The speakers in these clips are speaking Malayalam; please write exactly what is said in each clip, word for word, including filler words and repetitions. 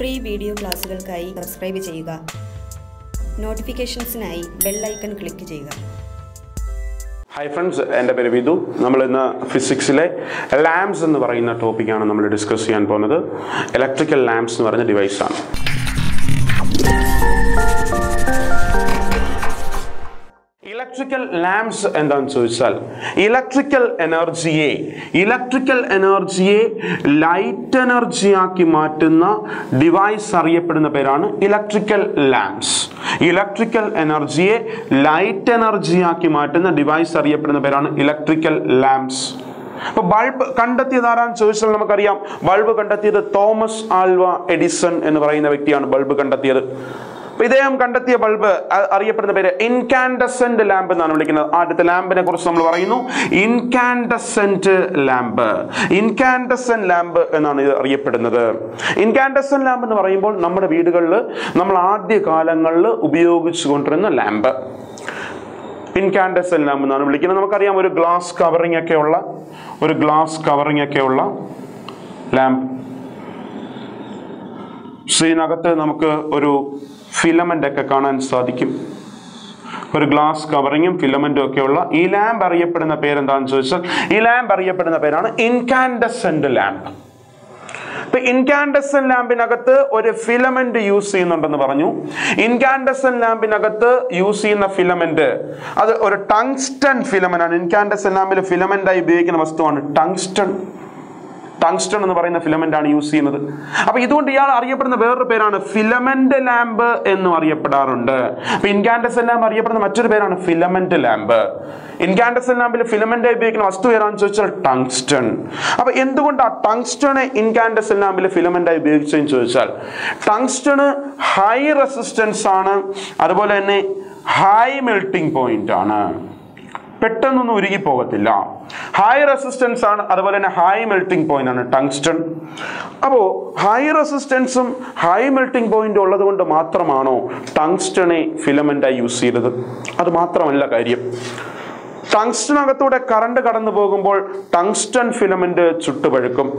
ഫ്രീ വീഡിയോ ക്ലാസുകൾക്കായി സബ്സ്ക്രൈബ് ചെയ്യുക. നോട്ടിഫിക്കേഷൻസിനായി ബെൽ ഐക്കൺ ക്ലിക്ക് ചെയ്യുക. ഹായ് ഫ്രണ്ട്സ്, എൻ്റെ പേര് വിധു. നമ്മൾ ഇന്ന് ഫിസിക്സിലെ ലാംപ്സ് എന്ന് പറയുന്ന ടോപ്പിക്കാണ് നമ്മൾ ഡിസ്കസ് ചെയ്യാൻ പോകുന്നത്. ഇലക്ട്രിക്കൽ ലാംപ്സ് എന്ന് പറയുന്ന ഡിവൈസാണ്. ഇലക്ട്രിക്കൽ ലാംപ്സ് എന്താണെന്ന് ചോദിച്ചാൽ ഇലക്ട്രിക്കൽ എനർജിയെ ഇലക്ട്രിക്കൽ എനർജിയെ ലൈറ്റ് എനർജിയാക്കി മാറ്റുന്ന ഡിവൈസ് അറിയപ്പെടുന്ന പേരാണ് ഇലക്ട്രിക്കൽ ലാംപ്സ്. ഇലക്ട്രിക്കൽ എനർജിയെ ലൈറ്റ് എനർജിയാക്കി മാറ്റുന്ന ഡിവൈസ് അറിയപ്പെടുന്ന പേരാണ് ഇലക്ട്രിക്കൽ ലാംപ്സ്. അപ്പോൾ ബൾബ് കണ്ടെത്തിയതാരാന്ന് ചോദിച്ചാൽ നമുക്കറിയാം, ബൾബ് കണ്ടെത്തിയത് തോമസ് ആൽവ എഡിസൺ എന്ന് പറയുന്ന വ്യക്തിയാണ് ബൾബ് കണ്ടെത്തിയത്. ഇദ്ദേഹം കണ്ടെത്തിയ ബൾബ് അറിയപ്പെടുന്ന പേര് ഇൻകാൻഡസെന്റ് ലാമ്പ് എന്നാണ് വിളിക്കുന്നത്. ആദ്യത്തെ ലാമ്പിനെ കുറിച്ച് നമ്മൾ പറയുന്നു ഇൻകാൻഡസെന്റ് ലാമ്പ്. ഇൻകാൻഡസെന്റ് ലാമ്പ് എന്നാണ് ഇത് അറിയപ്പെടുന്നത്. ഇൻകാൻഡസെന്റ് ലാമ്പ് എന്ന് പറയുമ്പോൾ നമ്മുടെ വീടുകളിൽ നമ്മൾ ആദ്യ കാലങ്ങളിൽ ഉപയോഗിച്ചു കൊണ്ടിരുന്ന ലാമ്പ് ഇൻകാൻഡസെന്റ് ലാമ്പ് എന്നാണ് വിളിക്കുന്നത്. നമുക്കറിയാം, ഒരു ഗ്ലാസ് കവറിംഗ് ഒക്കെയുള്ള ഒരു ഗ്ലാസ് കവറിംഗ് ഒക്കെയുള്ള ലാമ്പ്, ഇതിനകത്ത് നമുക്ക് ഒരു ഫിലമെൻ്റ് ഒക്കെ കാണാൻ സാധിക്കും. ഒരു ഗ്ലാസ് കവറിങ്ങും ഫിലമെൻറ്റും ഒക്കെയുള്ള ഈ ലാമ്പ് അറിയപ്പെടുന്ന പേരെന്താണെന്ന് ചോദിച്ചാൽ ഈ ലാമ്പ് അറിയപ്പെടുന്ന പേരാണ് ഇൻകാൻഡസെൻ്റ് ലാമ്പ്. ഇപ്പം ഇൻകാൻഡസെൻ്റ് ലാമ്പിനകത്ത് ഒരു ഫിലമെൻറ്റ് യൂസ് ചെയ്യുന്നുണ്ടെന്ന് പറഞ്ഞു. ഇൻകാൻഡസെൻ്റ് ലാമ്പിനകത്ത് യൂസ് ചെയ്യുന്ന ഫിലമെൻറ്റ് അത് ഒരു ടങ്സ്റ്റൺ ഫിലമെൻ്റ് ആണ്. ഇൻകാൻഡസെൻ്റ് ലാമ്പിൽ ഫിലമെൻ്റായി ഉപയോഗിക്കുന്ന വസ്തുവാണ് ടങ്സ്റ്റൺ. ടങ്സ്റ്റൺ എന്ന് പറയുന്ന ഫിലമെന്റ് ആണ് യൂസ് ചെയ്യുന്നത്. അപ്പൊ ഇതുകൊണ്ട് ഇയാൾ അറിയപ്പെടുന്ന വേറൊരു പേരാണ് ഫിലമെന്റ് ലാമ്പ് എന്നും അറിയപ്പെടാറുണ്ട്. അപ്പൊ ഇൻകാൻഡസെന്റ് ലാമ്പ് അറിയപ്പെടുന്ന മറ്റൊരു പേരാണ് ഫിലമെന്റ് ലാമ്പ്. ഇൻകാൻഡസെന്റ് ലാമ്പിൽ ഫിലമെന്റായി ഉപയോഗിക്കുന്ന വസ്തു ഏതാണെന്ന് ചോദിച്ചാൽ ടങ്സ്റ്റൺ. അപ്പൊ എന്തുകൊണ്ടാണ് ടങ്സ്റ്റണ് ഇൻകാൻഡസെന്റ് ലാമ്പിൽ ഫിലമെന്റായി ഉപയോഗിച്ചതെന്ന് ചോദിച്ചാൽ ടങ്സ്റ്റണ് ഹൈ റെസിസ്റ്റൻസ് ആണ്, അതുപോലെ തന്നെ ഹൈ മെൽട്ടിംഗ് പോയിന്റ് ആണ്, പെട്ടെന്നൊന്നും ഉരുകി പോകത്തില്ല. ഹൈ റെസിസ്റ്റൻസ് ആണ്, അതുപോലെ തന്നെ ഹൈ മെൽട്ടിംഗ് പോയിന്റ് ആണ് ടങ്സ്റ്റൺ. അപ്പോൾ ഹൈ റെസിസ്റ്റൻസും ഹൈ മെൽട്ടിംഗ് പോയിന്റും ഉള്ളത് കൊണ്ട് മാത്രമാണോ ടങ്സ്റ്റണെ ഫിലമെന്റായി യൂസ് ചെയ്തത്? അത് മാത്രമല്ല കാര്യം. ടങ്സ്റ്റനകത്തൂടെ കറണ്ട് കടന്നു പോകുമ്പോൾ ടങ്സ്റ്റൺ ഫിലമെന്റ് ചുട്ടുപഴുക്കും.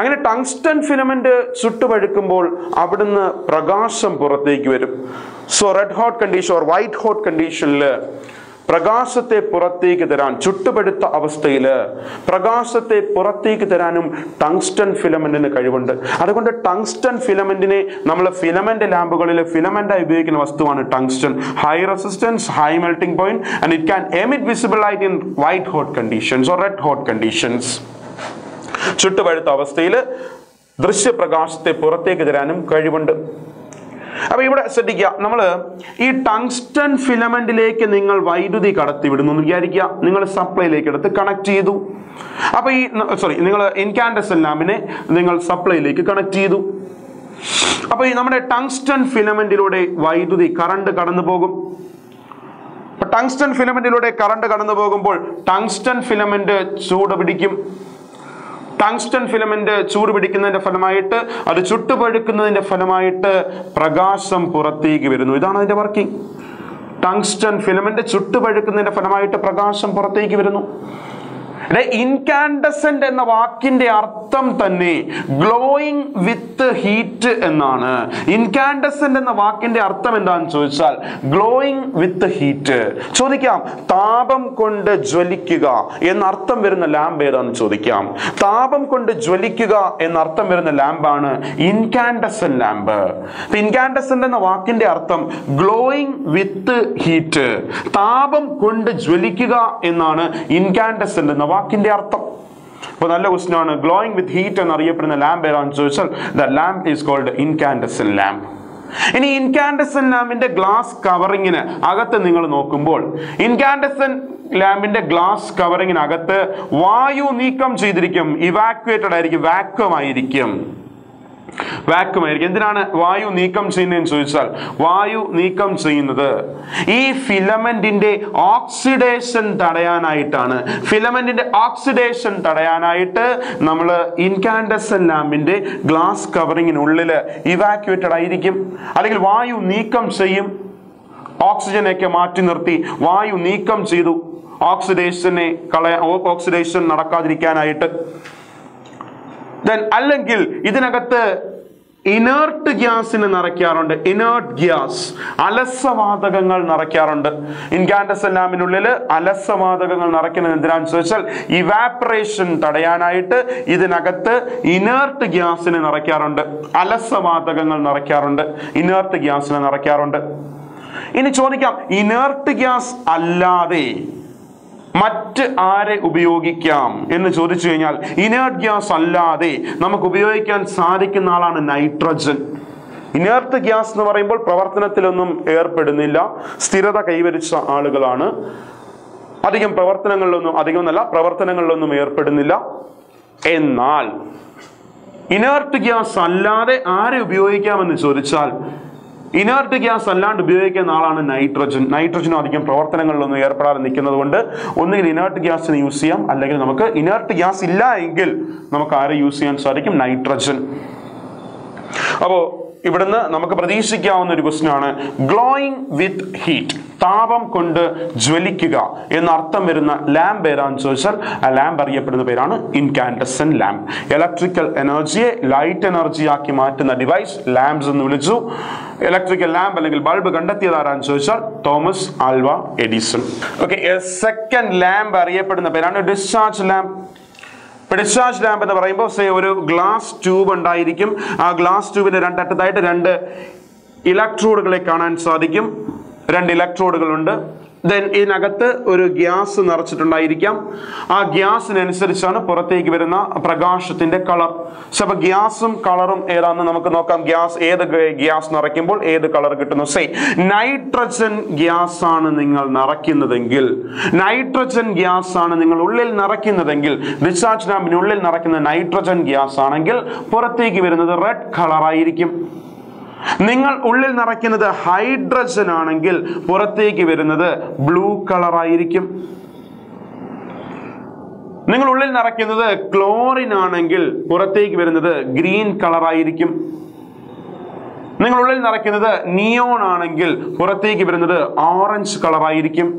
അങ്ങനെ ടങ്സ്റ്റൺ ഫിലമെന്റ് ചുട്ടുപഴുക്കുമ്പോൾ അവിടുന്ന് പ്രകാശം പുറത്തേക്ക് വരും. So red hot condition or white hot കണ്ടീഷനിൽ പ്രകാശത്തെ പുറത്തേക്ക് തരാൻ, ചുട്ടുപഴുത്ത അവസ്ഥയിൽ പ്രകാശത്തെ പുറത്തേക്ക് തരാനും ടങ്സ്റ്റൺ ഫിലമെന്റിന് കഴിവുണ്ട്. അതുകൊണ്ട് ടങ്സ്റ്റൺ ഫിലമെന്റിനെ നമ്മൾ ഫിലമെന്റ് ലാമ്പുകളിൽ ഫിലമെന്റായി ഉപയോഗിക്കുന്ന വസ്തുവാണ് tungsten. High resistance, high melting point and it can emit visible light in white hot conditions or red hot conditions. ചുട്ടുപഴുത്ത അവസ്ഥയിൽ ദൃശ്യപ്രകാശത്തെ പുറത്തേക്ക് തരാനും കഴിവുണ്ട്. അപ്പൊ ഇവിടെ ശ്രദ്ധിക്കുക, നമ്മൾ ഈ ടങ്സ്റ്റൺ ഫിലമെന്റിലേക്ക് നിങ്ങൾ വൈദ്യുതി കടത്തിവിടുന്നു എന്ന് വിചാരിക്കുക. നിങ്ങൾ സപ്ലൈയിലേക്ക് എടുത്ത് കണക്ട് ചെയ്തു. അപ്പൊ ഈ സോറി നിങ്ങൾ ഇൻകാൻഡസെന്റ് ലാമ്പിനെ നിങ്ങൾ സപ്ലൈയിലേക്ക് കണക്ട് ചെയ്തു. അപ്പൊ ഈ നമ്മുടെ ടങ്സ്റ്റൺ ഫിലമെന്റിലൂടെ വൈദ്യുതി കറണ്ട് കടന്നു പോകും. ടങ്സ്റ്റൺ ഫിലമെന്റിലൂടെ കറണ്ട് കടന്നു പോകുമ്പോൾ ടങ്സ്റ്റൺ ഫിലമെന്റ് ചൂട് പിടിക്കും. ടങ്സ്റ്റൺ ഫിലമെന്റ് ചൂട് പിടിക്കുന്നതിന്റെ ഫലമായിട്ട്, അത് ചുട്ടുപഴുക്കുന്നതിന്റെ ഫലമായിട്ട് പ്രകാശം പുറത്തേക്ക് വരുന്നു. ഇതാണ് അതിന്റെ വർക്കിംഗ്. ടങ്സ്റ്റൺ ഫിലമെന്റ് ചുട്ടുപഴുക്കുന്നതിന്റെ ഫലമായിട്ട് പ്രകാശം പുറത്തേക്ക് വരുന്നു. ഇൻകാൻഡസെന്റ് എന്ന വാക്കിന്റെ അർത്ഥം തന്നെ ഗ്ലോയിങ് വിത്ത് ഹീറ്റ് എന്നാണ്. ഇൻകാൻഡസെന്റ് എന്ന വാക്കിന്റെ അർത്ഥം എന്താണെന്ന് ചോദിച്ചാൽ ഗ്ലോയിങ് വിത്ത് ഹീറ്റ്. ചോദിക്കാം, താപം കൊണ്ട് ജ്വലിക്കുക എന്നർത്ഥം വരുന്ന ലാമ്പ് ഏതാണെന്ന് ചോദിക്കാം. താപം കൊണ്ട് ജ്വലിക്കുക എന്നർത്ഥം വരുന്ന ലാമ്പാണ് ഇൻകാൻഡസെന്റ് ലാമ്പ്. ഇൻകാൻഡസെന്റ് എന്ന വാക്കിന്റെ അർത്ഥം ഗ്ലോയിങ് വിത്ത് ഹീറ്റ്, താപം കൊണ്ട് ജ്വലിക്കുക എന്നാണ് ഇൻകാൻഡസെന്റ് എന്ന വാക്കിന്റെ അർത്ഥം. അപ്പൊ നല്ല ക്വസ്റ്റ്യൻ ആണ്, ഗ്ലോയിങ് വിത്ത് ഹീറ്റ് എന്നറിയപ്പെടുന്ന ലാമ്പ് ഏതാണെന്ന് ചോദിച്ചാൽ the lamp is called incandescent lamp. ഇനി ഇൻകാൻഡസെന്റ് ലാമ്പിന്റെ ഗ്ലാസ് കവറിങ്ങിന് അകത്ത് നിങ്ങൾ നോക്കുമ്പോൾ ഇൻകാൻഡസെന്റ് ലാമ്പിന്റെ ഗ്ലാസ് കവറിങ്ങിനകത്ത് വായു നീക്കം ചെയ്തിരിക്കും, ഇവാക്വേറ്റഡ് ആയിരിക്കും, വാക്വം ആയിരിക്കും. വാക്വം ആയിരിക്കും. എന്തിനാണ് വായു നീക്കം ചെയ്യുന്നതെന്ന് ചോദിച്ചാൽ വായു നീക്കം ചെയ്യുന്നത് ഈ ഫിലമെന്റിന്റെ ഓക്സിഡേഷൻ തടയാനായിട്ടാണ്. ഫിലമെന്റിന്റെ ഓക്സിഡേഷൻ തടയാനായിട്ട് നമ്മൾ ഇൻകാൻഡസെന്റ് ലാമ്പിന്റെ ഗ്ലാസ് കവറിങ്ങിനുള്ളിൽ ഇവാക്യുവേറ്റഡ് ആയിരിക്കും, അല്ലെങ്കിൽ വായു നീക്കം ചെയ്യും. ഓക്സിജനെയൊക്കെ മാറ്റി നിർത്തി വായു നീക്കം ചെയ്തു ഓക്സിഡേഷനെ കളയാൻ, ഓക്സിഡേഷൻ നടക്കാതിരിക്കാനായിട്ട്. അല്ലെങ്കിൽ ഇതിനകത്ത് Inert gas in Narakarund, inert gas, Alasavadagangal Narakarund, in Gantasalaminulilla, Alasavadagangal Narakan and Dran social evaporation Tadayanaita, Idanagata, inert gas in Narakarund, Alasavadagangal Narakarund, inert gas in Narakarund. In a chonica, inert gas allade. മറ്റ് ആരെ ഉപയോഗിക്കാം എന്ന് ചോദിച്ചു കഴിഞ്ഞാൽ ഇനേർട്ട് ഗ്യാസ് അല്ലാതെ നമുക്ക് ഉപയോഗിക്കാൻ സാധിക്കുന്ന ആളാണ് നൈട്രജൻ. ഇനേർട്ട് ഗ്യാസ് എന്ന് പറയുമ്പോൾ പ്രവർത്തനത്തിലൊന്നും ഏർപ്പെടുന്നില്ല, സ്ഥിരത കൈവരിച്ച ആളുകളാണ്, അധികം പ്രവർത്തനങ്ങളിലൊന്നും അധികമല്ല പ്രവർത്തനങ്ങളിലൊന്നും ഏർപ്പെടുന്നില്ല. എന്നാൽ ഇനേർട്ട് ഗ്യാസ് അല്ലാതെ ആരെ ഉപയോഗിക്കാമെന്ന് ചോദിച്ചാൽ Inert gas അല്ലാണ്ട് ഉപയോഗിക്കുന്ന ആളാണ് നൈട്രജൻ. നൈട്രജൻ അധികം പ്രവർത്തനങ്ങളിലൊന്നും ഏർപ്പെടാതെ നിൽക്കുന്നതുകൊണ്ട് ഒന്നുകിൽ ഇനേർട്ട് ഗ്യാസിന് യൂസ് ചെയ്യാം, അല്ലെങ്കിൽ നമുക്ക് ഇനേർട്ട് ഗ്യാസ് ഇല്ല എങ്കിൽ നമുക്ക് ആരെ യൂസ് ചെയ്യാൻ സാധിക്കും? നൈട്രജൻ. അപ്പോൾ ഇവിടുന്ന് നമുക്ക് പ്രതീക്ഷിക്കാവുന്ന ഒരു ക്വസ്റ്റ്യൻ ആണ് ഗ്ലോയിങ് വിത്ത് ഹീറ്റ്, താപം കൊണ്ട് ജ്വലിക്കുക എന്നർത്ഥം വരുന്ന ലാമ്പ് ഏതാണെന്ന് ചോദിച്ചാൽ ആ ലാമ്പ് അറിയപ്പെടുന്ന പേരാണ് ഇൻകാൻഡസെന്റ് ലാമ്പ്. ഇലക്ട്രിക്കൽ എനർജിയെ ലൈറ്റ് എനർജിയാക്കി മാറ്റുന്ന ഡിവൈസ് ലാംപ്സ് എന്ന് വിളിച്ചു. ഇലക്ട്രിക്കൽ ലാമ്പ് അല്ലെങ്കിൽ ബൾബ് കണ്ടെത്തിയത് ആരാണെന്ന് ചോദിച്ചാൽ Thomas Alva Edison. Okay, second lamp അറിയപ്പെടുന്ന പേരാണ് ഡിസ്ചാർജ് ലാമ്പ്. ഇപ്പോൾ ഡിസ്ചാർജ് ലാമ്പ് എന്ന് പറയുമ്പോൾ സേ ഒരു ഗ്ലാസ് ട്യൂബ് ഉണ്ടായിരിക്കും. ആ ഗ്ലാസ് ട്യൂബിൻ്റെ രണ്ടറ്റത്തായിട്ട് രണ്ട് ഇലക്ട്രോഡുകളെ കാണാൻ സാധിക്കും. രണ്ട് ഇലക്ട്രോഡുകളുണ്ട്. ദെൻ ഇതിനകത്ത് ഒരു ഗ്യാസ് നിറച്ചിട്ടുണ്ടായിരിക്കാം. ആ ഗ്യാസിനനുസരിച്ചാണ് പുറത്തേക്ക് വരുന്ന പ്രകാശത്തിൻ്റെ കളർ. സോ അപ്പോൾ ഗ്യാസും കളറും ഏതാണെന്ന് നമുക്ക് നോക്കാം. ഗ്യാസ് ഏത് ഗ്യാസ് നിറയ്ക്കുമ്പോൾ ഏത് കളർ കിട്ടുന്നു? സേ നൈട്രജൻ ഗ്യാസ് ആണ് നിങ്ങൾ നിറയ്ക്കുന്നതെങ്കിൽ, നൈട്രജൻ ഗ്യാസ് ആണ് നിങ്ങൾ ഉള്ളിൽ നിറയ്ക്കുന്നതെങ്കിൽ, ഡിസ്ചാർജ് ലാമ്പിനുള്ളിൽ നിറയ്ക്കുന്ന നൈട്രജൻ ഗ്യാസ് ആണെങ്കിൽ പുറത്തേക്ക് വരുന്നത് റെഡ് കളറായിരിക്കും. നിങ്ങൾ ഉള്ളിൽ നിറയ്ക്കുന്നത് ഹൈഡ്രജൻ ആണെങ്കിൽ പുറത്തേക്ക് വരുന്നത് ബ്ലൂ കളറായിരിക്കും. നിങ്ങൾ ഉള്ളിൽ നിറയ്ക്കുന്നത് ക്ലോറിൻ ആണെങ്കിൽ പുറത്തേക്ക് വരുന്നത് ഗ്രീൻ കളറായിരിക്കും. നിങ്ങൾ ഉള്ളിൽ നിറയ്ക്കുന്നത് നിയോൺ ആണെങ്കിൽ പുറത്തേക്ക് വരുന്നത് ഓറഞ്ച് കളറായിരിക്കും.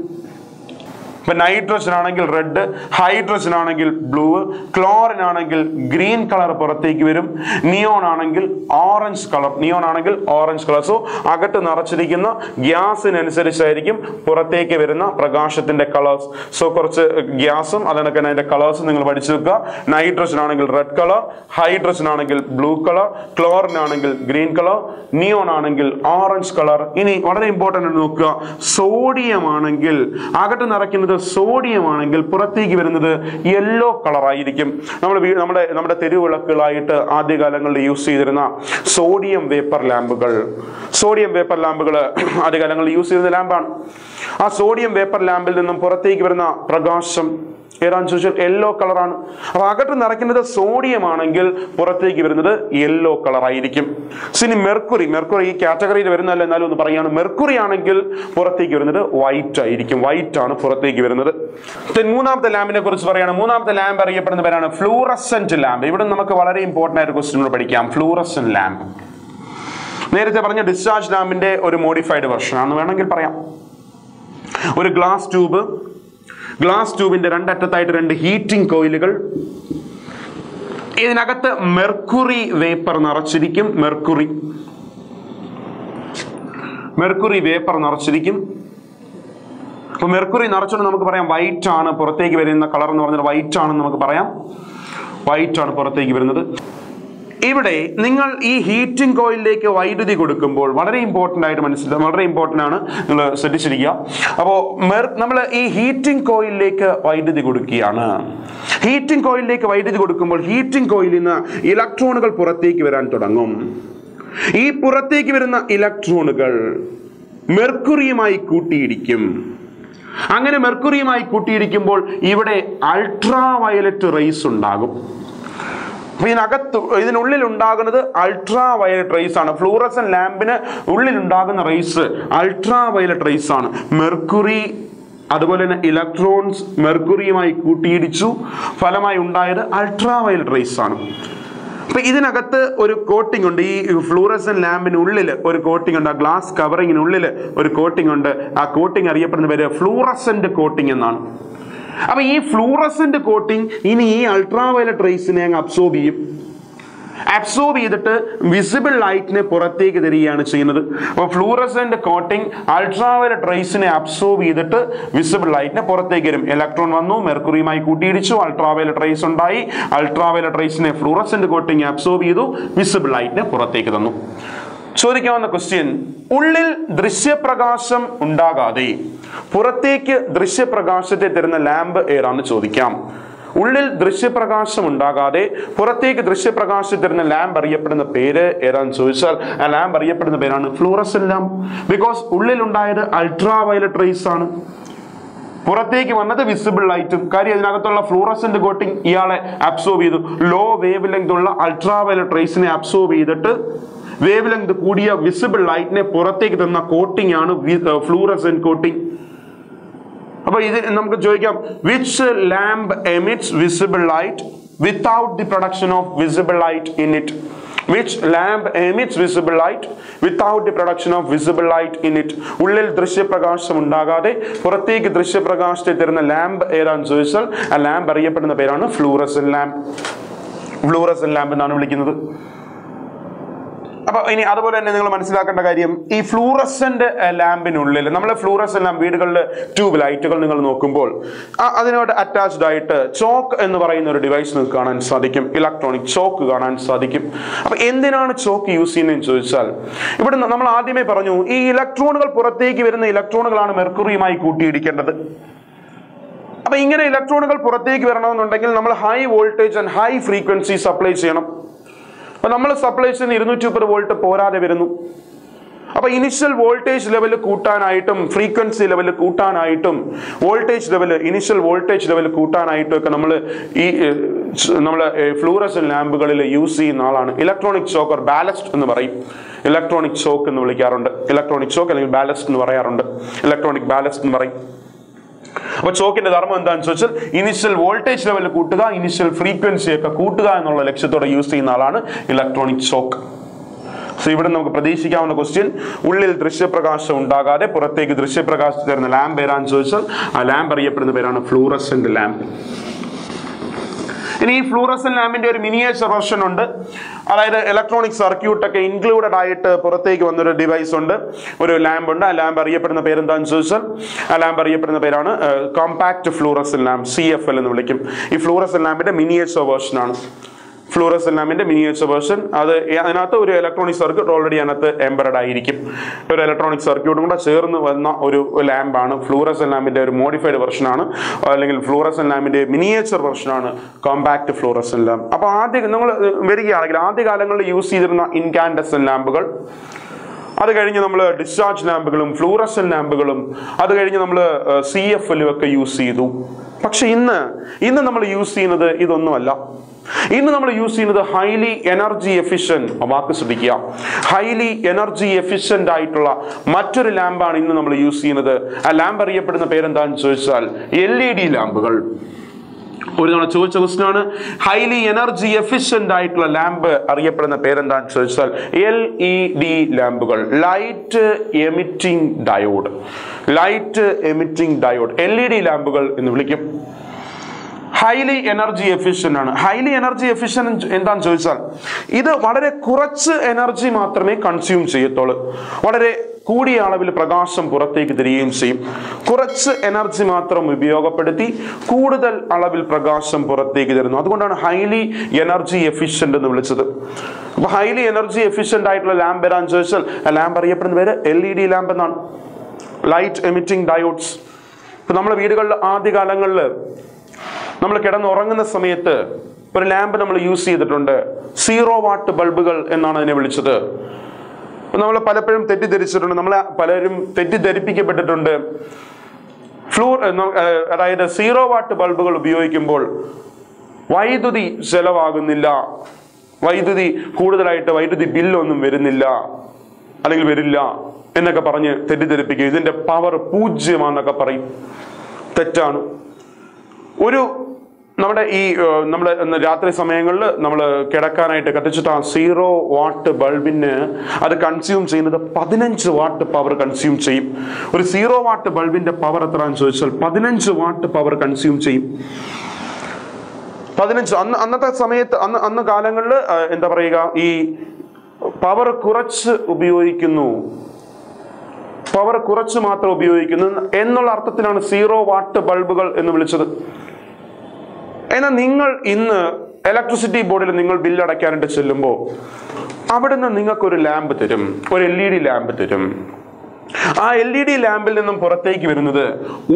ഇപ്പം നൈട്രജൻ ആണെങ്കിൽ റെഡ്, ഹൈഡ്രജൻ ആണെങ്കിൽ ബ്ലൂ, ക്ലോറിൻ ആണെങ്കിൽ ഗ്രീൻ കളർ പുറത്തേക്ക് വരും, നിയോൺ ആണെങ്കിൽ ഓറഞ്ച് കളർ നിയോൺ ആണെങ്കിൽ ഓറഞ്ച് കളർ സോ അകത്ത് നിറച്ചിരിക്കുന്ന ഗ്യാസിനനുസരിച്ചായിരിക്കും പുറത്തേക്ക് വരുന്ന പ്രകാശത്തിൻ്റെ കളേഴ്സ്. സോ കുറച്ച് ഗ്യാസും അതിനൊക്കെ അതിൻ്റെ കളേഴ്സും നിങ്ങൾ പഠിച്ചു വെക്കുക. നൈട്രജൻ ആണെങ്കിൽ റെഡ് കളർ, ഹൈഡ്രജൻ ആണെങ്കിൽ ബ്ലൂ കളർ, ക്ലോറിൻ ആണെങ്കിൽ ഗ്രീൻ കളർ, നിയോൺ ആണെങ്കിൽ ഓറഞ്ച് കളർ. ഇനി വളരെ ഇമ്പോർട്ടൻ്റ് ആണ് നോക്കുക, സോഡിയം ആണെങ്കിൽ അകത്ത് നിറയ്ക്കുന്നത് സോഡിയം ആണെങ്കിൽ പുറത്തേക്ക് വരുന്നത് യെല്ലോ കളറായിരിക്കും. നമ്മൾ നമ്മുടെ നമ്മുടെ തെരുവിളക്കുകളായിട്ട് ആദ്യകാലങ്ങളിൽ യൂസ് ചെയ്തിരുന്ന സോഡിയം വേപ്പർ ലാമ്പുകൾ സോഡിയം വേപ്പർ ലാമ്പുകൾ ആദ്യകാലങ്ങളിൽ യൂസ് ചെയ്തിരുന്ന ലാമ്പാണ്. ആ സോഡിയം വേപ്പർ ലാമ്പിൽ നിന്നും പുറത്തേക്ക് വരുന്ന പ്രകാശം ഏതാണെന്ന് ചോദിച്ചാൽ യെല്ലോ കളറാണ്. അപ്പോൾ അകത്ത് നിറയ്ക്കുന്നത് സോഡിയം ആണെങ്കിൽ പുറത്തേക്ക് വരുന്നത് യെല്ലോ കളറായിരിക്കും. സിനി മെർക്കുറി മെർക്കുറി ഈ കാറ്റഗറിയിൽ വരുന്നതല്ല, എന്നാലും ഒന്ന് പറയുകയാണ്. മെർക്കുറി ആണെങ്കിൽ പുറത്തേക്ക് വരുന്നത് വൈറ്റ് ആയിരിക്കും. വൈറ്റ് ആണ് പുറത്തേക്ക് വരുന്നത്. മൂന്നാമത്തെ ലാമ്പിനെ കുറിച്ച് പറയുകയാണ്. മൂന്നാമത്തെ ലാമ്പ് അറിയപ്പെടുന്ന പേരാണ് ഫ്ലൂറസെന്റ് ലാമ്പ്. ഇവിടെ നമുക്ക് വളരെ ഇമ്പോർട്ടൻ്റ് ആയിട്ട് ക്വസ്റ്റ്യൻ കൂടെ പഠിക്കാം. ഫ്ലൂറസെന്റ് ലാമ്പ് നേരത്തെ പറഞ്ഞ ഡിസ്ചാർജ് ലാമ്പിൻ്റെ ഒരു മോഡിഫൈഡ് വെർഷൻ ആണ് വേണമെങ്കിൽ പറയാം. ഒരു ഗ്ലാസ് ട്യൂബ് ഗ്ലാസ് ട്യൂബിൻ്റെ രണ്ടറ്റത്തായിട്ട് രണ്ട് ഹീറ്റിംഗ് കോയിലുകൾ. ഇതിനകത്ത് മെർക്കുറി വേപ്പർ നിറച്ചിരിക്കും. മെർക്കുറി മെർക്കുറി വേപ്പർ നിറച്ചിരിക്കും. അപ്പോൾ മെർക്കുറി നിറച്ചുകൊണ്ട് നമുക്ക് പറയാം വൈറ്റ് ആണ് പുറത്തേക്ക് വരുന്ന കളർ എന്ന് പറഞ്ഞാൽ വൈറ്റ് ആണെന്ന് നമുക്ക് പറയാം. വൈറ്റ് ആണ് പുറത്തേക്ക് വരുന്നത്. ഇവിടെ നിങ്ങൾ ഈ ഹീറ്റിംഗ് കോയിലിലേക്ക് വൈദ്യുതി കൊടുക്കുമ്പോൾ വളരെ ഇമ്പോർട്ടൻ്റ് ആയിട്ട് മനസ്സിലാക്കുക, വളരെ ഇമ്പോർട്ടൻ്റ് ആണ്, നിങ്ങൾ ശ്രദ്ധിച്ചിരിക്കുക. അപ്പോൾ മെർ നമ്മൾ ഈ ഹീറ്റിംഗ് കോയിലിലേക്ക് വൈദ്യുതി കൊടുക്കുകയാണ്. ഹീറ്റിംഗ് കോയിലിലേക്ക് വൈദ്യുതി കൊടുക്കുമ്പോൾ ഹീറ്റിംഗ് കോയിലിൽ നിന്ന് ഇലക്ട്രോണുകൾ പുറത്തേക്ക് വരാൻ തുടങ്ങും. ഈ പുറത്തേക്ക് വരുന്ന ഇലക്ട്രോണുകൾ മെർക്കുറിയുമായി കൂട്ടിയിടിക്കും. അങ്ങനെ മെർക്കുറിയുമായി കൂട്ടിയിടിക്കുമ്പോൾ ഇവിടെ അൾട്രാ വയലറ്റ് റേസ് ഉണ്ടാകും. അപ്പോൾ ഇതിനകത്ത് ഇതിനുള്ളിൽ ഉണ്ടാകുന്നത് അൾട്രാ വയലറ്റ് റേസ് ആണ്. ഫ്ലൂറസൻ ലാമ്പിന് ഉള്ളിലുണ്ടാകുന്ന റേസ് അൾട്രാ വയലറ്റ് റേസ് ആണ്. മെർക്കുറി അതുപോലെ തന്നെ ഇലക്ട്രോൺസ് മെർക്കുറിയുമായി കൂട്ടിയിടിച്ചു, ഫലമായി ഉണ്ടായത് അൾട്രാ വയലറ്റ് റേസ് ആണ്. അപ്പം ഇതിനകത്ത് ഒരു കോട്ടിംഗ് ഉണ്ട്. ഈ ഫ്ലൂറസൻ ലാമ്പിനുള്ളിൽ ഒരു കോട്ടിംഗ് ഉണ്ട്. ആ ഗ്ലാസ് കവറിങ്ങിനുള്ളിൽ ഒരു കോട്ടിംഗ് ഉണ്ട്. ആ കോട്ടിംഗ് അറിയപ്പെടുന്ന പേര് ഫ്ലൂറസൻ്റ് കോട്ടിംഗ് എന്നാണ്. അപ്പൊ ഈ ഫ്ലൂറസന്റ് കോട്ടിംഗ് ഇനി ഈ അൾട്രാ വയലറ്റ് റേസിനെ അങ്ങ് അബ്സോർബ് ചെയ്യും. absorb visible light in the fluorescent coating ultraviolet rays absorb visible light electron vannu mercury mai ultraviolet rays ultraviolet rays fluorescent coating absorb visible light ചോദിക്കാവുന്ന question ഉള്ളിൽ ദൃശ്യപ്രകാശം ഉണ്ടാകാതെ പുറത്തേക്ക് ദൃശ്യപ്രകാശത്തെ തരുന്ന ലാമ്പ് ഏതാണെന്ന് ചോദിക്കാം ഉള്ളിൽ ദൃശ്യപ്രകാശം ഉണ്ടാകാതെ പുറത്തേക്ക് ദൃശ്യപ്രകാശത്തെ തരുന്ന ലാമ്പ് അറിയപ്പെടുന്ന പേര് ഏതാണെന്ന് ചോദിച്ചാൽ ആ ലാമ്പ് അറിയപ്പെടുന്ന പേരാണ് ഫ്ലൂറസന്റ് ലാമ്പ് because ഉള്ളിൽ ഉണ്ടായത് ultraviolet rays ആണ് പുറത്തേക്ക് വന്നത് visible light കാര്യം അതിനകത്തുള്ള fluorescent coating ഇയാളെ absorb ചെയ്തു low wavelength ഉള്ള ultraviolet rays നെ absorb ചെയ്തിട്ട് wavelength കൂടിയ visible light നെ പുറത്തേക്ക് തന്ന coating ആണ് fluorescent coating അപ്പോൾ ഇത് നമുക്ക് ചോദിക്കാം which lamp emits visible light without the production of visible light in it which lamp emits visible light without the production of visible light in it ഉള്ളിൽ ദൃശ്യപ്രകാശം ഉണ്ടാകാതെ പുറത്തേക്ക് ദൃശ്യപ്രകാശത്തെ തരുന്ന ലാമ്പ് ഏതാണ് ചോദിച്ചാൽ ആ ലാമ്പ് അറിയപ്പെടുന്ന പേരാണ് ഫ്ലൂറസന്റ് ലാമ്പ് ഫ്ലൂറസന്റ് ലാമ്പ് എന്നാണ് വിളിക്കുന്നത് അപ്പോൾ ഇനി അതുപോലെ തന്നെ നിങ്ങൾ മനസ്സിലാക്കേണ്ട കാര്യം ഈ ഫ്ലൂറസന്റ് ലാമ്പിനുള്ളിൽ നമ്മൾ ഫ്ലൂറസന്റ് ലാമ്പ് വീടുകളിലെ ട്യൂബ് ലൈറ്റുകൾ നിങ്ങൾ നോക്കുമ്പോൾ അതിനോട് അറ്റാച്ച്ഡ് ആയിട്ട് ചോക്ക് എന്ന് പറയുന്ന ഒരു ഡിവൈസ് നിങ്ങൾക്ക് കാണാൻ സാധിക്കും ഇലക്ട്രോണിക് ചോക്ക് കാണാൻ സാധിക്കും അപ്പോൾ എന്തിനാണ് ചോക്ക് യൂസ് ചെയ്യുന്നതെന്ന് ചോദിച്ചാൽ ഇവിടെ നമ്മൾ ആദ്യമേ പറഞ്ഞു ഈ ഇലക്ട്രോണുകൾ പുറത്തേക്ക് വരുന്ന ഇലക്ട്രോണുകളാണ് മെർക്കുറിയുമായി കൂട്ടിയിടിക്കേണ്ടത് അപ്പോൾ ഇങ്ങനെ ഇലക്ട്രോണുകൾ പുറത്തേക്ക് വരണമെന്നുണ്ടെങ്കിൽ നമ്മൾ high voltage and high frequency supply ചെയ്യണം But we supply two hundred thirty volt So initial voltage level kootan item, frequency level kootan item, voltage level, initial voltage level kootan item we fluorescent lamp use electronic choke or ballast electronic choke electronic choke or ballast electronic ballast But choke in the Dharma and social initial voltage level Kutuga, initial frequency Kutuga and all lecture to use in Alana, electronic choke. So, even though Pradeshika on the question, Ulil Drishaprakash Undagade, Puratake Drishaprakash, there in the lamp bear and social, a lamp bear in the bear on a fluorescent lamp. In a fluorescent lamp in your miniature version under electronic circuit included diet Puratake on the device under a lamp under a lamp bear in the bear and social. A lamp is compact fluorescent lamp, C F L in the fluorescent lamp is a miniature version. Fluorescent lamp is a miniature version. That is an electronic circuit already embedded. An electronic circuit is a lamp. Fluorescent lamp is a modified version. Fluorescent lamp is a miniature version. Compact fluorescent lamp. Now, you use incandescent lamps. That's why we use discharge lamp, fluorescent lamp, that's why we use C F L. But now, we use this. We use highly energy efficient. Highly energy efficient. Another lamp we use. A lamp is L E D lamp. Highly energy efficient lamp L E D lamp light emitting diode light emitting diode L E D lamp highly energy efficient highly energy efficient എന്താണ് ചോദിച്ചാൽ ഇത് വളരെ കുറച്ച് എനർജി മാത്രമേ കൺസ്യൂം ചെയ്യത്തുള്ളൂ വളരെ കൂടിയ അളവിൽ പ്രകാശം പുറത്തേക്ക് തിരിയുകയും ചെയ്യും കുറച്ച് എനർജി മാത്രം ഉപയോഗപ്പെടുത്തി കൂടുതൽ അളവിൽ പ്രകാശം പുറത്തേക്ക് തരുന്നു അതുകൊണ്ടാണ് ഹൈലി എനർജി എഫിഷ്യന്റ് എന്ന് വിളിച്ചത് അപ്പോൾ ഹൈലി എനർജി എഫിഷ്യന്റ് ആയിട്ടുള്ള ലാമ്പ് ഏതാണെന്ന് ചോദിച്ചാൽ ആ ലാമ്പ് അറിയപ്പെടുന്ന പേര് L E D ലാമ്പ് എന്നാണ് ലൈറ്റ് എമിറ്റിംഗ് ഡയോഡ്സ് അപ്പോൾ നമ്മുടെ വീടുകളിൽ ആദ്യകാലങ്ങളിൽ നമ്മൾ കിടന്നുറങ്ങുന്ന സമയത്ത് ഒരു ലാമ്പ് നമ്മൾ യൂസ് ചെയ്തിട്ടുണ്ട് സീറോ വാട്ട് ബൾബുകൾ എന്നാണ് അതിനെ വിളിച്ചത് നമ്മൾ പലപ്പോഴും തെറ്റിദ്ധരിച്ചിട്ടുണ്ട് നമ്മൾ പലരും തെറ്റിദ്ധരിപ്പിക്കപ്പെട്ടിട്ടുണ്ട് ഫ്ലൂർ അതായത് സീറോ വാട്ട് ബൾബുകൾ ഉപയോഗിക്കുമ്പോൾ വൈദ്യുതി ചെലവാകുന്നില്ല വൈദ്യുതി കൂടുതലായിട്ട് വൈദ്യുതി ബില്ലൊന്നും വരുന്നില്ല അല്ലെങ്കിൽ വരില്ല എന്നൊക്കെ പറഞ്ഞ് തെറ്റിദ്ധരിപ്പിക്കുക ഇതിന്റെ പവർ പൂജ്യമാണെന്നൊക്കെ പറയും തെറ്റാണ് ഒരു നമ്മുടെ ഈ നമ്മുടെ രാത്രി സമയങ്ങളിൽ നമ്മൾ കിടക്കാനായിട്ട് കത്തിച്ചിട്ട് ആ സീറോ വാട്ട് ബൾബിന് അത് കൺസ്യൂം ചെയ്യുന്നത് പതിനഞ്ച് വാട്ട് പവർ കൺസ്യൂം ചെയ്യും ഒരു സീറോ വാട്ട് ബൾബിന്റെ പവർ എത്രയാണെന്ന് ചോദിച്ചാൽ പതിനഞ്ച് വാട്ട് പവർ കൺസ്യൂം ചെയ്യും പതിനഞ്ച് അന്ന് അന്നത്തെ സമയത്ത് അന്ന് അന്ന് കാലങ്ങളിൽ എന്താ പറയുക, ഈ പവർ കുറച്ച് ഉപയോഗിക്കുന്നു, പവർ കുറച്ച് മാത്രം ഉപയോഗിക്കുന്നു എന്നുള്ള അർത്ഥത്തിലാണ് സീറോ വാട്ട് ബൾബുകൾ എന്ന് വിളിച്ചത്. എന്നാൽ നിങ്ങൾ ഇന്ന് ഇലക്ട്രിസിറ്റി ബോർഡിൽ നിങ്ങൾ ബില്ലടയ്ക്കാനായിട്ട് ചെല്ലുമ്പോൾ അവിടുന്ന് നിങ്ങൾക്കൊരു ലാമ്പ് തരും, ഒരു എൽ ഇ ഡി ലാമ്പ് തരും. ആ എൽ ഇ ഡി ലാമ്പിൽ നിന്നും പുറത്തേക്ക് വരുന്നത്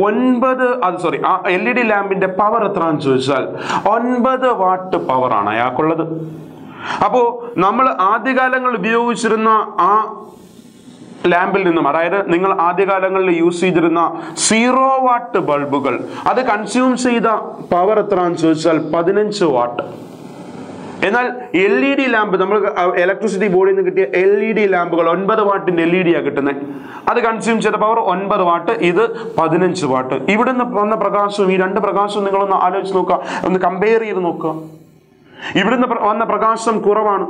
ഒൻപത് അത് സോറി ആ എൽ ഇ ഡി ലാമ്പിന്റെ പവർ എത്രയാണെന്ന് ചോദിച്ചാൽ ഒൻപത് വാട്ട് പവറാണ് അയാൾക്കുള്ളത്. അപ്പോ നമ്മൾ ആദ്യകാലങ്ങൾ ഉപയോഗിച്ചിരുന്ന ആ ലാമ്പിൽ നിന്നും, അതായത് നിങ്ങൾ ആദ്യകാലങ്ങളിൽ യൂസ് ചെയ്തിരുന്ന സീറോ വാട്ട് ബൾബുകൾ, അത് കൺസ്യൂം ചെയ്ത പവർ എത്രയാണെന്ന് ചോദിച്ചാൽ പതിനഞ്ച് വാട്ട്. എന്നാൽ എൽ ഇ ഡി ലാമ്പ്, നമ്മൾ ഇലക്ട്രിസിറ്റി ബോർഡിൽ നിന്ന് കിട്ടിയ എൽ ഇ ഡി ലാമ്പുകൾ ഒൻപത് വാട്ടിന്റെ എൽ ഇ ഡി ആണ് കിട്ടുന്നത്. അത് കൺസ്യൂം ചെയ്ത പവർ ഒൻപത് വാട്ട്, ഇത് പതിനഞ്ച് വാട്ട്. ഇവിടുന്ന് വന്ന പ്രകാശവും ഈ രണ്ട് പ്രകാശവും നിങ്ങളൊന്ന് ആലോചിച്ച് നോക്കുക, ഒന്ന് കമ്പയർ ചെയ്ത് നോക്കുക. ഇവിടുന്ന് വന്ന പ്രകാശം കുറവാണ്,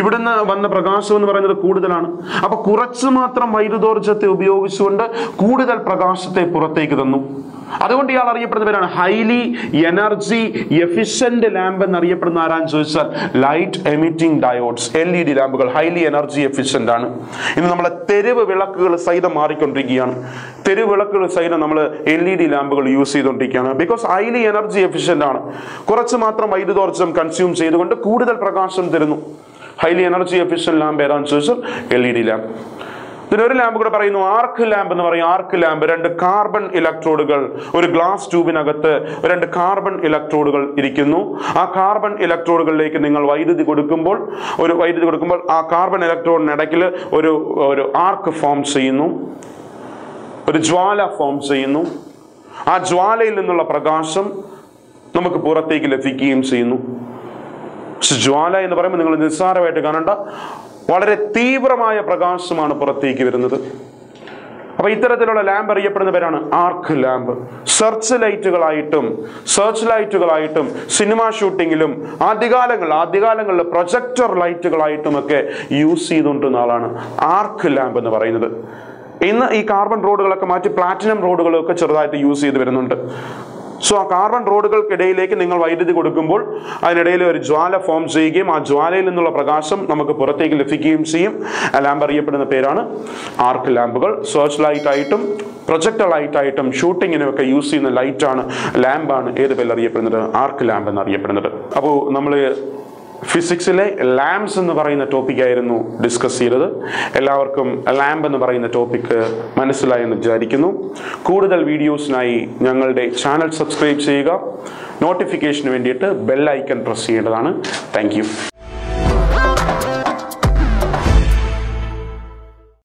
ഇവിടുന്ന് വന്ന പ്രകാശം എന്ന് പറയുന്നത് കൂടുതലാണ്. അപ്പൊ കുറച്ച് മാത്രം വൈദ്യുതോർജ്ജത്തെ ഉപയോഗിച്ചുകൊണ്ട് കൂടുതൽ പ്രകാശത്തെ പുറത്തേക്ക് തന്നു. അതുകൊണ്ട് ഇയാൾ അറിയപ്പെടുന്ന പേരാണ് ഹൈലി എനർജി എഫിഷ്യന്റ് ലാമ്പ് എന്നറിയപ്പെടുന്ന ആരാന്ന് ചോദിച്ചാൽ light emitting diodes. L E D ലാമ്പുകൾ ഹൈലി എനർജി എഫിഷ്യന്റ് ആണ്. ഇന്ന് നമ്മളെ തെരുവ് വിളക്കുകൾ സഹിതം മാറിക്കൊണ്ടിരിക്കുകയാണ്, തെരുവ് വിളക്കുകൾ സഹിതം നമ്മൾ എൽ ഇ ഡി ലാമ്പുകൾ യൂസ് ചെയ്തുകൊണ്ടിരിക്കുകയാണ്. ബിക്കോസ് ഹൈലി എനർജി എഫിഷ്യന്റ് ആണ്, കുറച്ച് മാത്രം വൈദ്യുതോർജ്ജം കൺസ്യൂം ചെയ്തുകൊണ്ട് കൂടുതൽ പ്രകാശം തരുന്നു. ഹൈലി എനർജി എഫിഷ്യന്റ് ലാമ്പ് ഏതാണെന്ന് ചോദിച്ചാൽ എൽ ഇ ഡി ലാമ്പ്. പിന്നെ ഒരു ലാമ്പ് കൂടെ പറയുന്നു, ആർക്ക് ലാമ്പ് എന്ന് പറയും. ആർക്ക് ലാമ്പ് രണ്ട് കാർബൺ ഇലക്ട്രോഡുകൾ, ഒരു ഗ്ലാസ് ട്യൂബിനകത്ത് രണ്ട് കാർബൺ ഇലക്ട്രോഡുകൾ ഇരിക്കുന്നു. ആ കാർബൺ ഇലക്ട്രോഡുകളിലേക്ക് നിങ്ങൾ വൈദ്യുതി കൊടുക്കുമ്പോൾ ഒരു വൈദ്യുതി കൊടുക്കുമ്പോൾ ആ കാർബൺ ഇലക്ട്രോഡിനിടയ്ക്കിൽ ഒരു ഒരു ആർക്ക് ഫോം ചെയ്യുന്നു, ഒരു ജ്വാല ഫോം ചെയ്യുന്നു. ആ ജ്വാലയിൽ നിന്നുള്ള പ്രകാശം നമുക്ക് പുറത്തേക്ക് ലഭിക്കുകയും ചെയ്യുന്നു. ജ്വാല എന്ന് പറയുമ്പോൾ നിങ്ങൾ നിസ്സാരമായിട്ട് കാണണ്ട, വളരെ തീവ്രമായ പ്രകാശമാണ് പുറത്തേക്ക് വരുന്നത്. അപ്പൊ ഇത്തരത്തിലുള്ള ലാമ്പ് അറിയപ്പെടുന്ന പേരാണ് ആർക്ക് ലാമ്പ്. സെർച്ച് ലൈറ്റുകളായിട്ടും സെർച്ച് ലൈറ്റുകളായിട്ടും സിനിമാ ഷൂട്ടിങ്ങിലും ആദ്യകാലങ്ങൾ ആദ്യകാലങ്ങളിൽ പ്രൊജക്ടർ ലൈറ്റുകളായിട്ടുമൊക്കെ യൂസ് ചെയ്തുകൊണ്ടിരുന്ന ആളാണ് ആർക്ക് ലാമ്പ് എന്ന് പറയുന്നത്. ഇന്ന് ഈ കാർബൺ റോഡുകളൊക്കെ മാറ്റി പ്ലാറ്റിനം റോഡുകളൊക്കെ ചെറുതായിട്ട് യൂസ് ചെയ്ത് വരുന്നുണ്ട്. സോ ആ കാർബൺ റോഡുകൾക്കിടയിലേക്ക് നിങ്ങൾ വൈദ്യുതി കൊടുക്കുമ്പോൾ അതിനിടയിൽ ഒരു ജ്വാല ഫോം ചെയ്യുകയും ആ ജ്വാലയിൽ നിന്നുള്ള പ്രകാശം നമുക്ക് പുറത്തേക്ക് ലഭിക്കുകയും ചെയ്യും. ആ ലാമ്പ് അറിയപ്പെടുന്ന പേരാണ് ആർക്ക് ലാമ്പുകൾ. സെർച്ച് ലൈറ്റായിട്ടും പ്രൊജക്ടർ ലൈറ്റായിട്ടും ഷൂട്ടിങ്ങിനുമൊക്കെ യൂസ് ചെയ്യുന്ന ലൈറ്റാണ്, ലാമ്പാണ് ഏത് പേരിലറിയപ്പെടുന്നത്, ആർക്ക് ലാമ്പ് എന്നറിയപ്പെടുന്നത്. അപ്പോൾ നമ്മൾ ഫിസിക്സിലെ ലാംസ് എന്ന് പറയുന്ന ടോപ്പിക്കായിരുന്നു ഡിസ്കസ് ചെയ്തത്. എല്ലാവർക്കും ലാമ്പ് എന്ന് പറയുന്ന ടോപ്പിക്ക് മനസ്സിലായി എന്ന് വിചാരിക്കുന്നു. കൂടുതൽ വീഡിയോസിനായി ഞങ്ങളുടെ ചാനൽ സബ്സ്ക്രൈബ് ചെയ്യുക. നോട്ടിഫിക്കേഷന് വേണ്ടിയിട്ട് ബെൽ ഐക്കൺ പ്രസ് ചെയ്യേണ്ടതാണ്. Thank U.